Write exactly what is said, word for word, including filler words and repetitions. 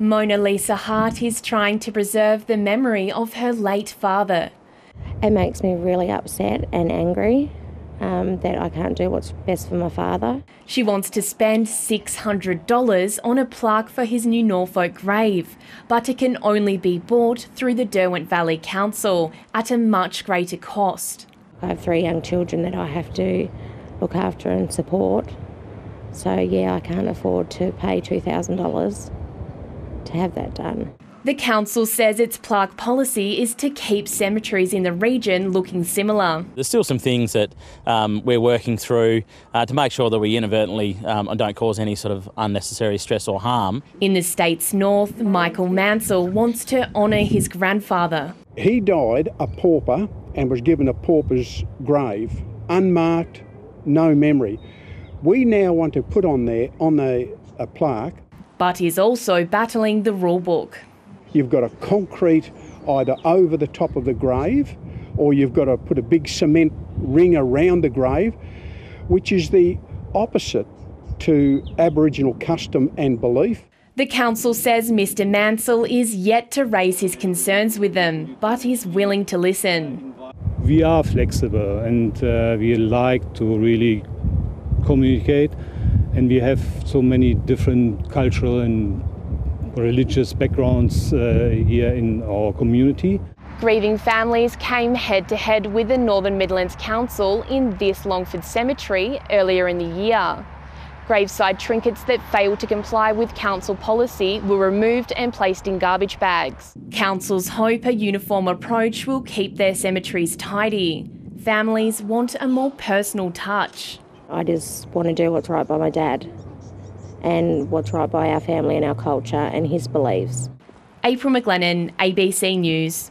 Mona Lisa Hart is trying to preserve the memory of her late father. It makes me really upset and angry um, that I can't do what's best for my father. She wants to spend six hundred dollars on a plaque for his New Norfolk grave, but it can only be bought through the Derwent Valley Council at a much greater cost. I have three young children that I have to look after and support, so yeah, I can't afford to pay two thousand dollars. To have that done. The council says its plaque policy is to keep cemeteries in the region looking similar. There's still some things that um, we're working through uh, to make sure that we inadvertently um, don't cause any sort of unnecessary stress or harm. In the state's north, Michael Mansell wants to honour his grandfather. He died a pauper and was given a pauper's grave, unmarked, no memory. We now want to put on there, on the, a plaque, but is also battling the rule book. You've got a concrete either over the top of the grave, or you've got to put a big cement ring around the grave, which is the opposite to Aboriginal custom and belief. The council says Mister Mansell is yet to raise his concerns with them, but is willing to listen. We are flexible and uh, we like to really communicate. And we have so many different cultural and religious backgrounds uh, here in our community. Grieving families came head-to-head with the Northern Midlands Council in this Longford Cemetery earlier in the year. Graveside trinkets that failed to comply with council policy were removed and placed in garbage bags. Councils hope a uniform approach will keep their cemeteries tidy. Families want a more personal touch. I just want to do what's right by my dad and what's right by our family and our culture and his beliefs. April McLennan, A B C News.